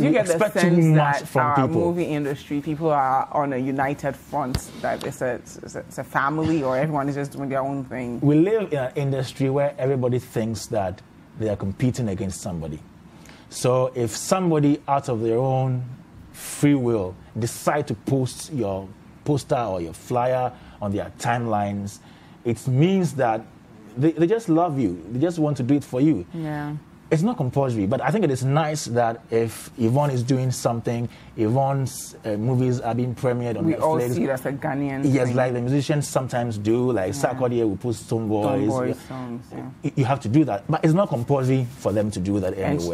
You get the sense that our movie industry, people are on a united front, that it's a family, or everyone is just doing their own thing. We live in an industry where everybody thinks that they are competing against somebody. So if somebody out of their own free will decide to post your poster or your flyer on their timelines, it means that they just love you. They just want to do it for you. Yeah. It's not compulsory, but I think it is nice that if Yvonne is doing something, Yvonne's movies are being premiered on Netflix. We all see it as a Ghanaian thing. Yes, like the musicians sometimes do, like Sarkodie will post Stonebwoy songs. Yeah. You have to do that, but it's not compulsory for them to do that anyway.